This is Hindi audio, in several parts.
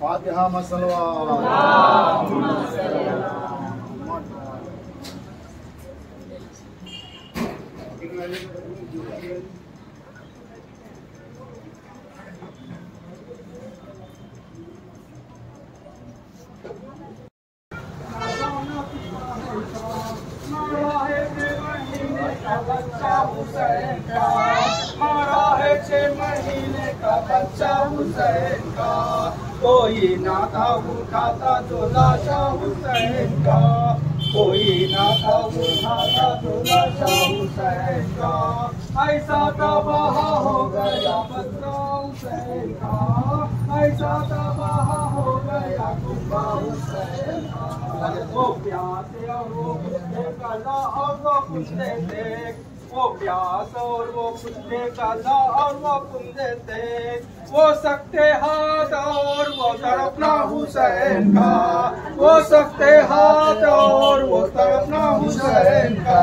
فاتحة مسلوة कोई ना था वो खाता तो लाशा हुसैन का, कोई ना था वो खाता तो लाशा हुसैन का, ऐसा तबाह हो गया बदला हुसैन का, ऐसा तबाह हो गया कुब्बा हुसैन का। वो प्यासे और वो कुत्ते का ला और वो कुत्ते देख, वो प्यास और वो कुत्ते का ला और वो कुत्ते देख, वो सकते हाथ और वो तड़पना हुसैन का, वो सकते हाथ और वो तड़पना हुसैन का,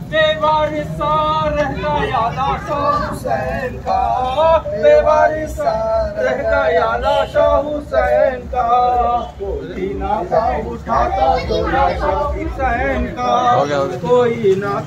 बेवारिसा रह गया लाशा हुसैन का, बेवारिसा रह गया लाशा हुसैन का, कोई ना था उठाता तो लाशा हुसैन का, कोई ना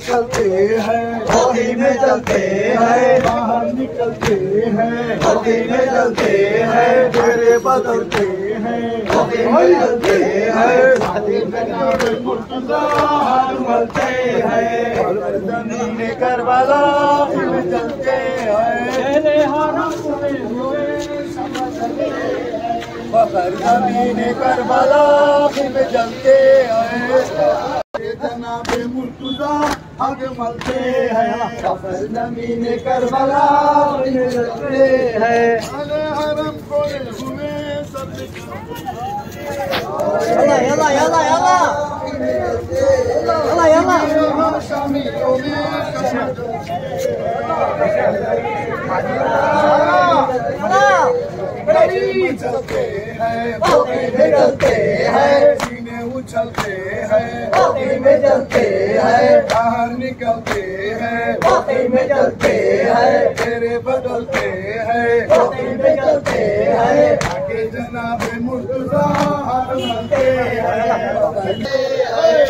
निकलते हैं होली में चलते हैं, बाहर निकलते हैं होली में चलते हैं, चेहरे बदलते हैं होली में चलते हैं, शादी में नारे मुर्तज़ार मलते हैं, ज़मीन करबला में चलते हैं, चेहरे हराम में हुए समझते हैं, ज़मीन करबला में चलते हैं, जनाबे मुर्तज़ा आगे मलते हैं, सफर ज़मीन करबला में चलते हैं, आले हरम खोए हुए सब यला यला यला यला यला यला हम शामियों में कश्मीर चलते हैं, बोली में चलते हैं, चलते हैं होली में चलते हैं, बाहर निकलते हैं होली में चलते हैं, चेहरे बदलते हैं होली में चलते हैं, आगे जनाबे मुर्तज़ा मलते हैं,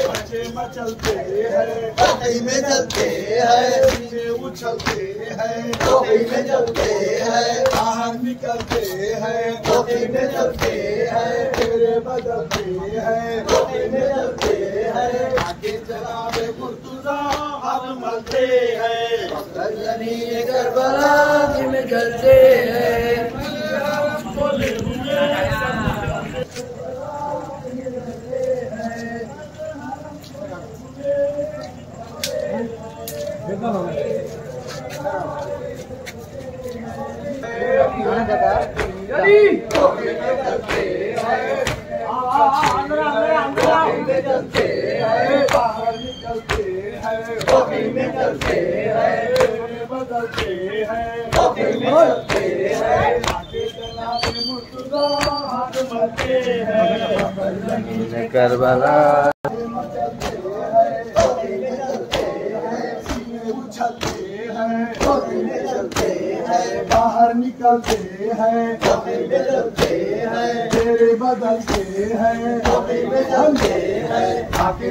बच्चे मचलते हैं होली में चलते हैं, पीछे उछलते हैं होली में चलते हैं, बाहर निकलते हैं होली में चलते हैं, चेहरे बदलते हैं चलते हैं, आगे जनाबे मुर्तज़ा हम मलते हैं, ज़मीन करबला में चलते हैं, चलते हैं बाहर निकलते हैं होली में चलते हैं, बदलते हैं होली में चलते हैं, आगे जनाबे मुर्तज़ा हाथ मलते हैं, करबला में चलते हैं होली में चलते हैं, सीने उछलते हैं होली में चलते हैं, बाहर निकलते हैं होली में चलते हैं, चेहरे बदलते हैं होली में चलते हैं, आके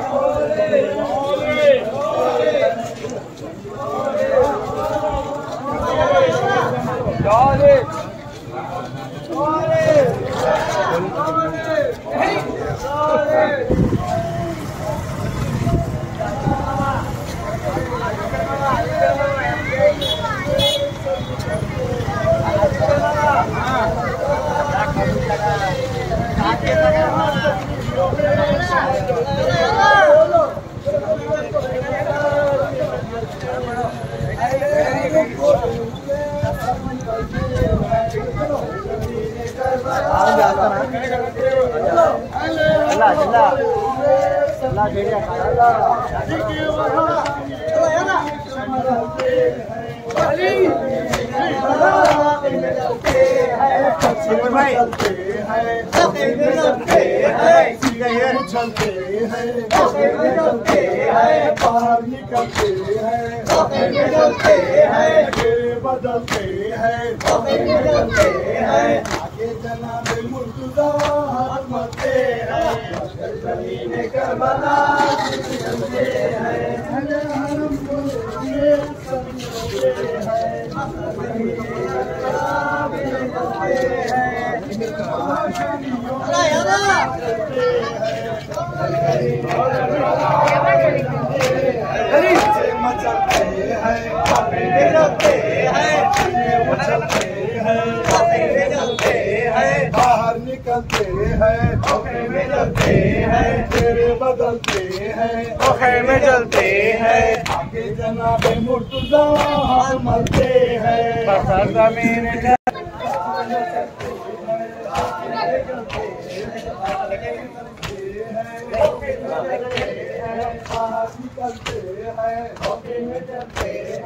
हैं होली में चलते हैं, बदलते हैं होली में चलते हैं, आगे जनाबे मुर्तज़ा हाथ मलते हैं, ज़मीन करबला में चलते हैं, हरम खोए सब चलते हैं, ज़मीन करबला में चलते हैं, मचलते हैं होली में चलते हैं, उछलते हैं होली में चलते हैं, बाहर निकलते हैं होली में चलते हैं, चेहरे बदलते हैं होली में चलते हैं, आगे जनाबे मुर्तज़ा हाथ मलते हैं, बसर ज़मीन चलते हैं होली में चलते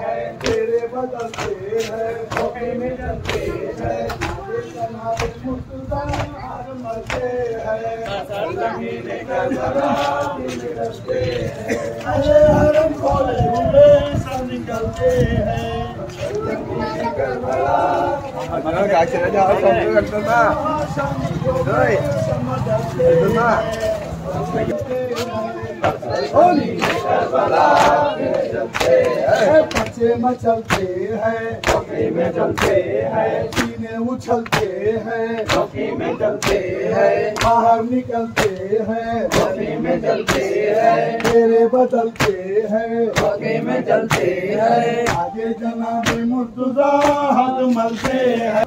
हैं, चेहरे बदलते हैं, धोखे में जलते हैं, हमारे मुस्तफा हर मरते हैं, कसर जमीने का जरा निकलते हैं, अरे हरम खोले हुए सब निकलते हैं, जमीने का जरा हमारा क्या चला जा रहा है करता नहीं समझ पचे में चलते हैं, धोखे में जलते हैं, सीने उछलते हैं, धोखे में जलते हैं, बाहर निकलते हैं, धोखे में जलते हैं, मेरे बदलते हैं, धोखे में जलते हैं, आगे जनाब मुर्तजा हाथ मलते हैं,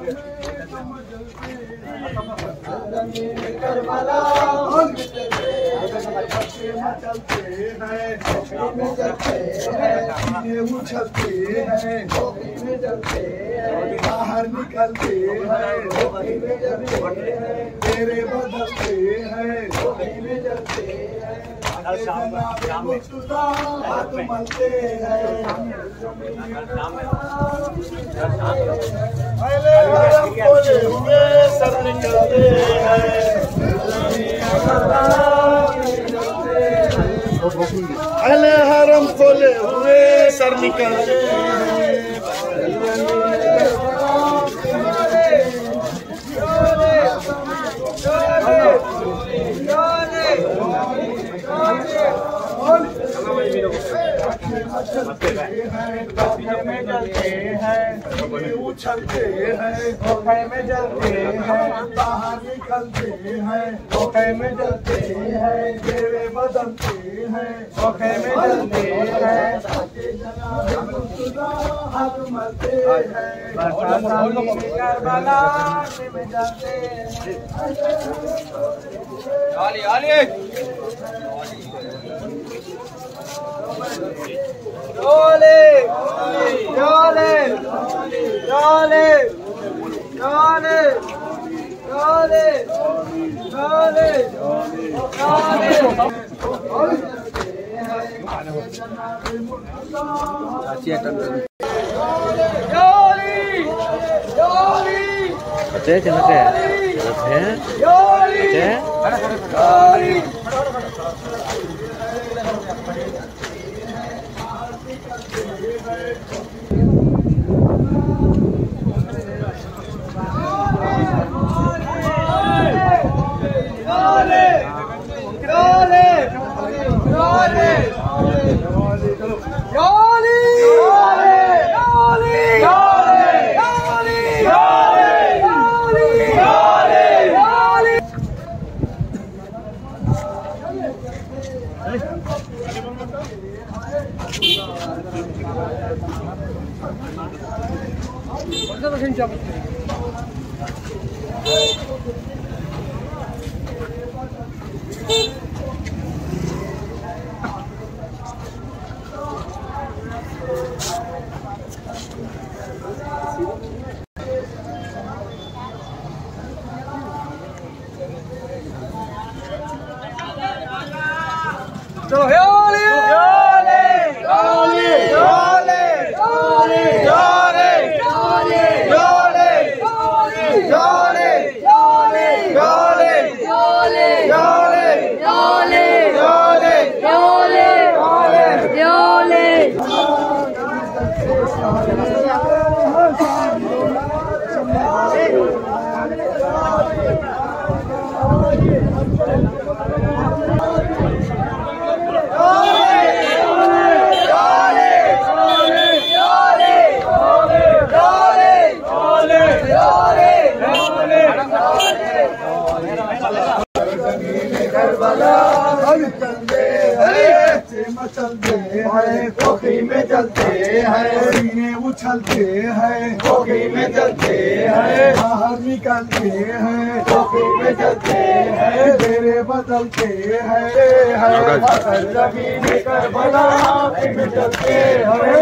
चलते हैं, में चलते हैं, उछलते हैं, में चलते हैं, बाहर निकलते हैं, में चलते हैं, तेरे बदलते हैं, में चलते हैं, हाथ मलते हैं, सब निकलते हैं, अहले हरम खोले हुए सर निकलते हैं, में जलते हैं, उछलते हैं, धोखे में जलते हैं, बाहर निकलते हैं, धोखे में जलते हैं, तेरे बदलते हैं, धोखे में जलते हैं, हाथ मलते हैं, Jolly, उछलते हैं, धोखे में जलते हैं, बाहर निकलते हैं, धोखे में जलते हैं, तेरे बदलते हैं, जमीन कर बना में चलते हैं,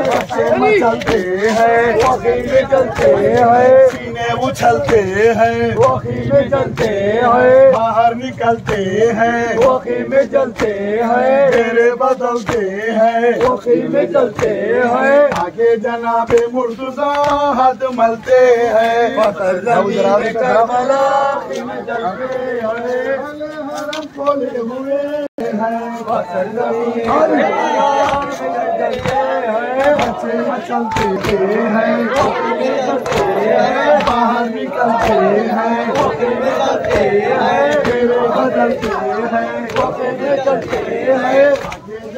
बच्चे में चलते हैं, धोखे में जलते हैं, में उछलते हैं, वही में जलते हैं, बाहर निकलते हैं, वही में जलते हैं, तेरे बदलते हैं, वही में जलते हैं, आगे जनाबे मुर्तुजा हाथ मलते हैं, चलते हैं, बाहर निकलते हैं, तेरे बदलते हैं,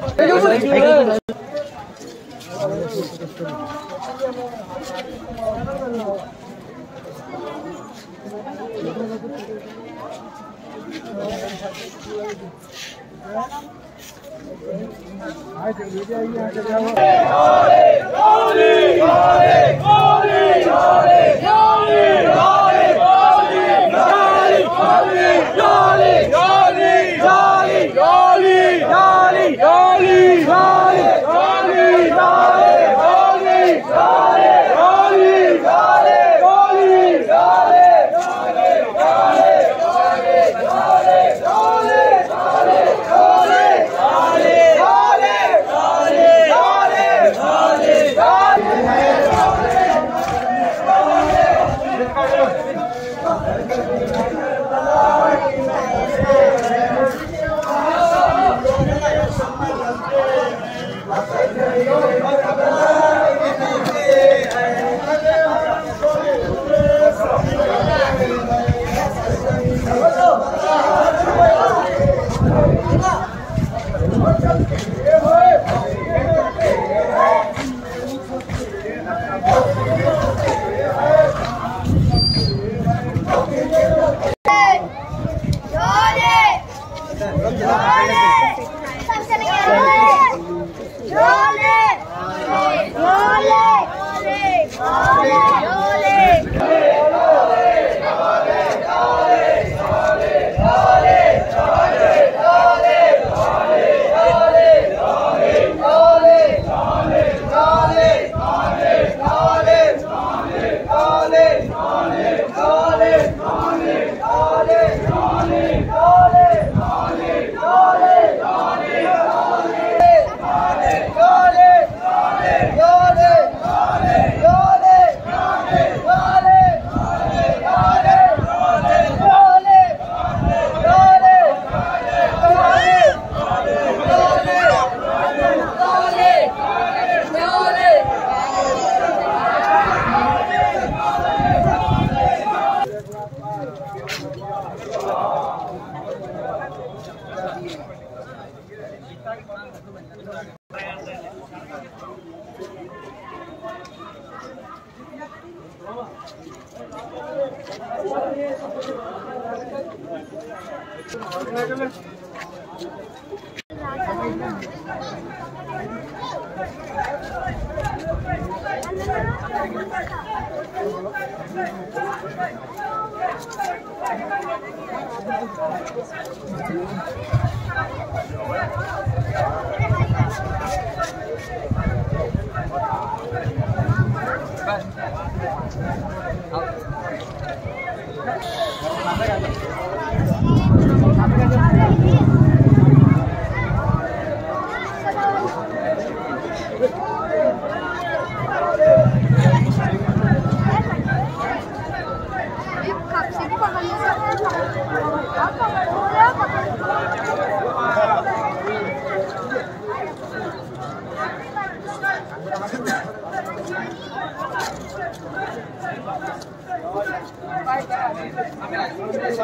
निकला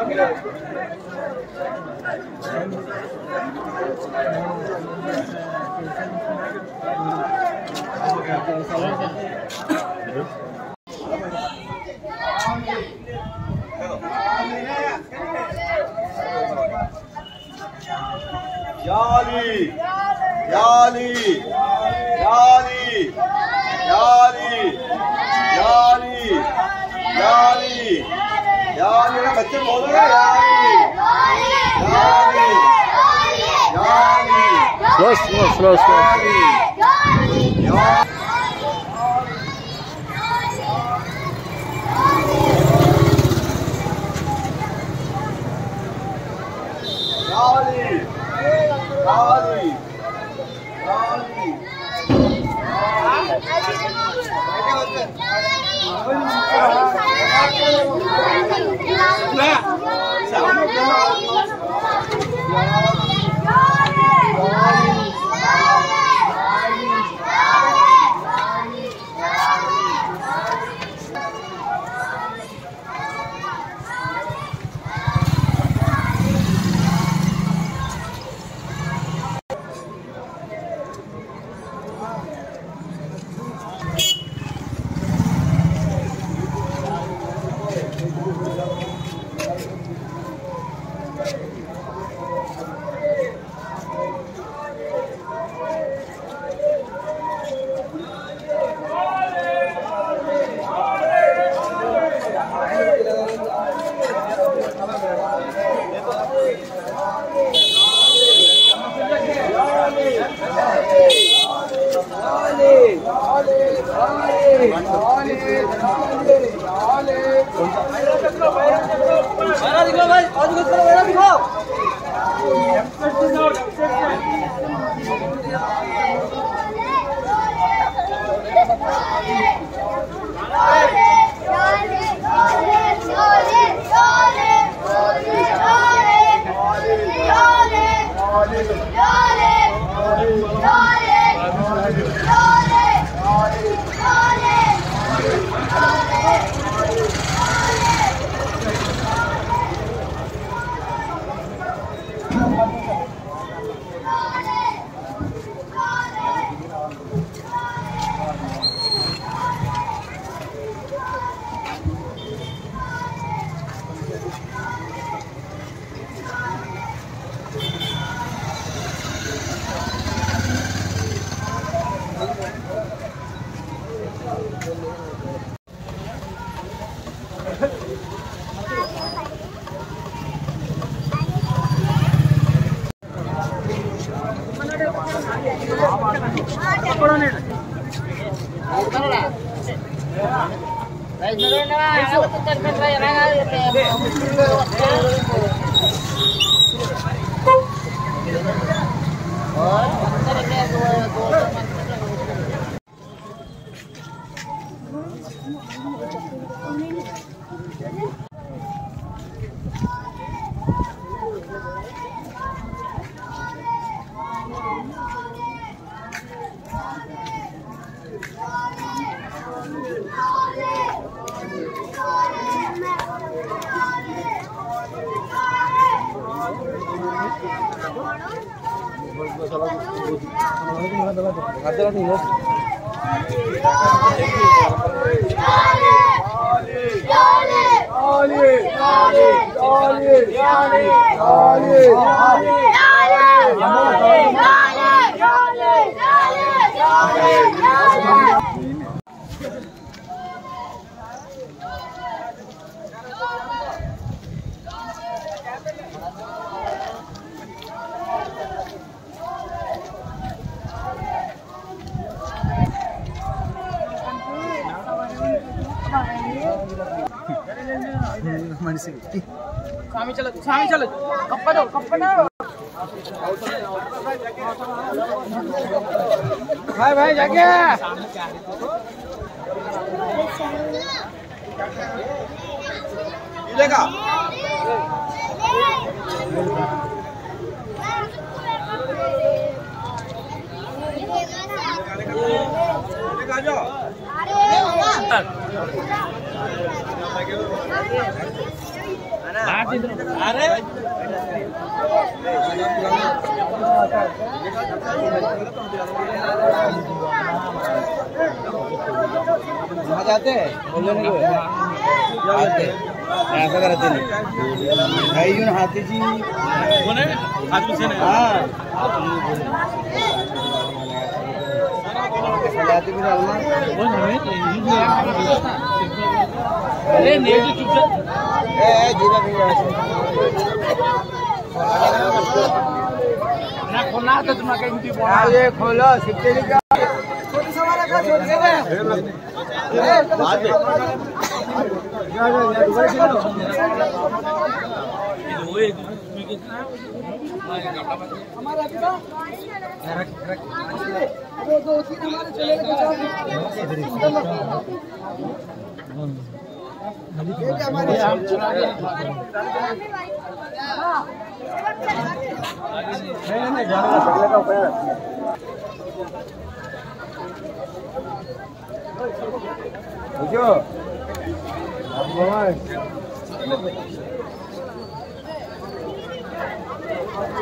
I'm يالي يالي يالي يالي يالي يالي يالي أنا जाते हैं ऐसा करते नहीं भाई जो हाथी जी कौन है हाथी से नहीं हाथी भी रहना बोल हमें ले ले चुपचाप ए जीना भी ना खोलना तो तुम कहीं भी बोल ये खोलो सिक्के निकाल छोटी सवाल का छोड़ दे Hãy subscribe cho kênh Ghiền Mì Gõ Để không bỏ lỡ những Thank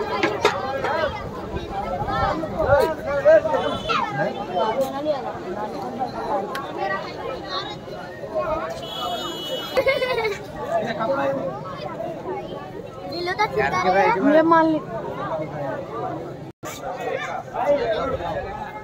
you.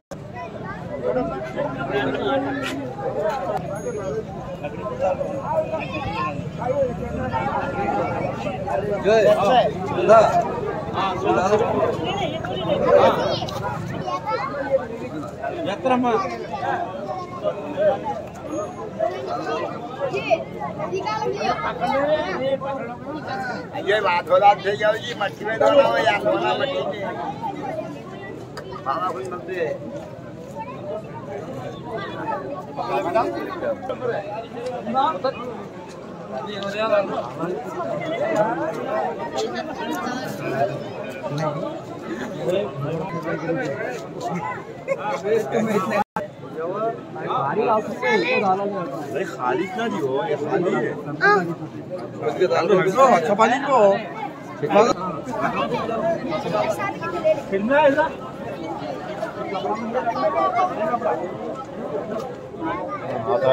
ये बात हो रहा है जाओ जी मट्टी में डालो या सोना मट्टी में बाबा कोई मत है ना नहीं खाली ना जी हो ये खाली है उसके दाल में बिसो अच्छा पानी को फिल्म है ना आता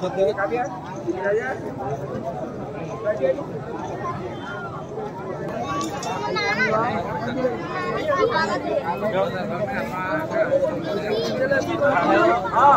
छोटे काफी है हाँ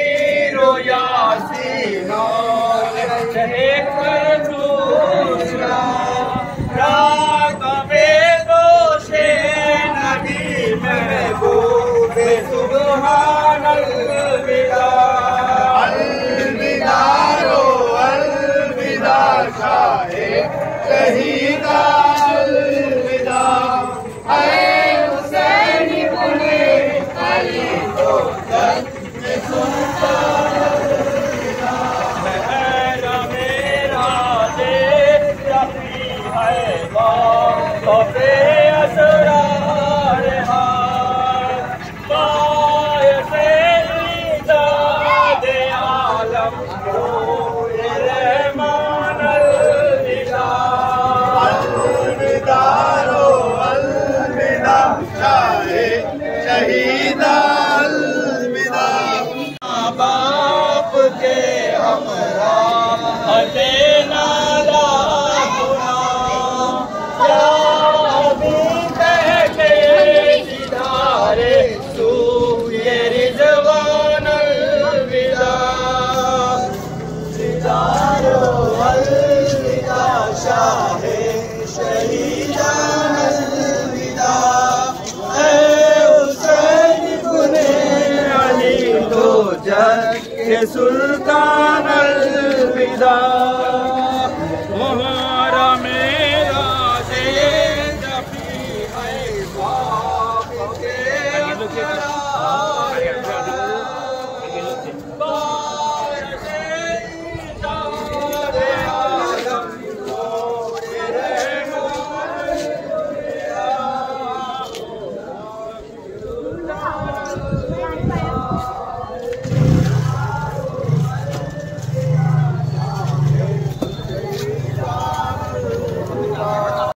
سلطان الوداع.